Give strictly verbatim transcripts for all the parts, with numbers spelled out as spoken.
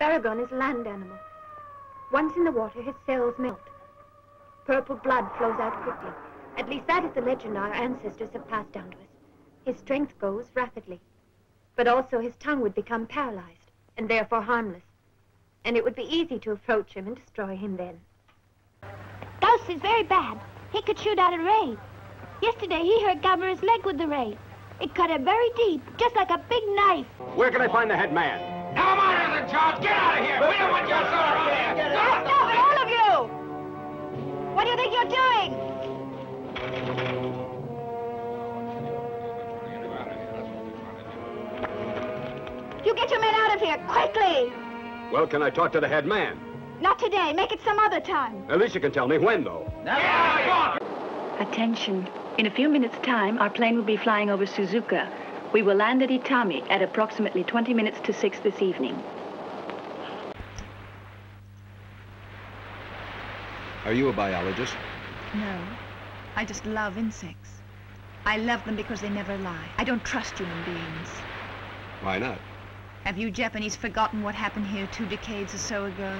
Baragon is a land animal. Once in the water, his cells melt. Purple blood flows out quickly. At least that is the legend our ancestors have passed down to us. His strength goes rapidly. But also his tongue would become paralyzed, and therefore harmless. And it would be easy to approach him and destroy him then. Gaos is very bad. He could shoot out a ray. Yesterday he hurt Gamera's leg with the ray. It cut her very deep, just like a big knife. Where can I find the head man? Now I'm out of the job. Get out of here. We don't want your son around here. Stop, stop it, all of you. What do you think you're doing? You get your men out of here, quickly. Well, can I talk to the head man? Not today. Make it some other time. At least you can tell me when, though. Yeah, attention. In a few minutes' time, our plane will be flying over Suzuka. We will land at Itami at approximately twenty minutes to six this evening. Are you a biologist? No. I just love insects. I love them because they never lie. I don't trust human beings. Why not? Have you Japanese forgotten what happened here two decades or so ago?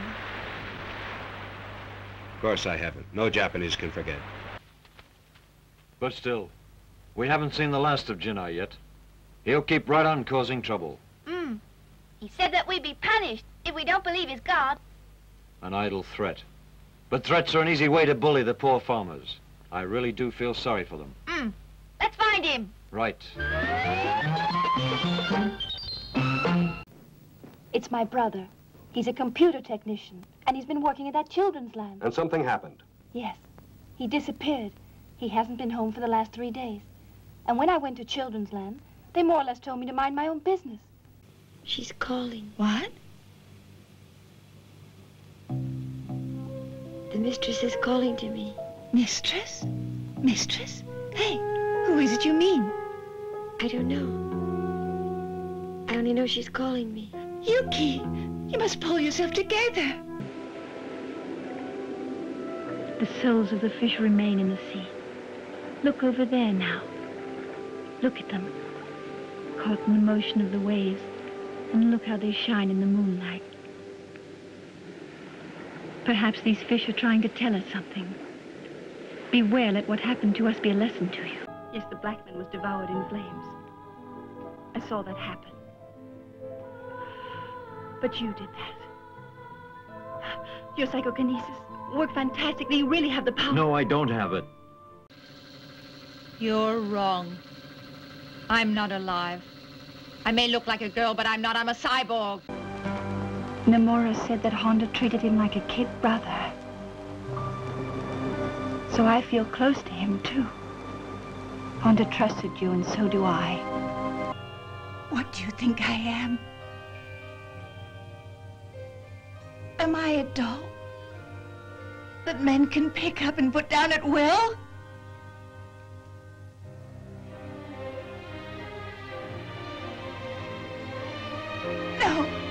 Of course I haven't. No Japanese can forget. But still, we haven't seen the last of Jinai yet. He'll keep right on causing trouble. Mm. He said that we'd be punished if we don't believe his God. An idle threat. But threats are an easy way to bully the poor farmers. I really do feel sorry for them. Mm. Let's find him. Right. It's my brother. He's a computer technician, and he's been working at that Children's Land. And something happened. Yes. He disappeared. He hasn't been home for the last three days. And when I went to Children's Land, they more or less told me to mind my own business. She's calling. What? The mistress is calling to me. Mistress? Mistress? Hey, who is it you mean? I don't know. I only know she's calling me. Yuki, you must pull yourself together. The souls of the fish remain in the sea. Look over there now. Look at them, caught in the motion of the waves, and look how they shine in the moonlight. Perhaps these fish are trying to tell us something. Beware, let what happened to us be a lesson to you. Yes, the black man was devoured in flames. I saw that happen. But you did that. Your psychokinesis worked fantastically. You really have the power. No, I don't have it. You're wrong. I'm not alive. I may look like a girl, but I'm not. I'm a cyborg. Namora said that Honda treated him like a kid brother. So I feel close to him, too. Honda trusted you, and so do I. What do you think I am? Am I a doll that men can pick up and put down at will? No.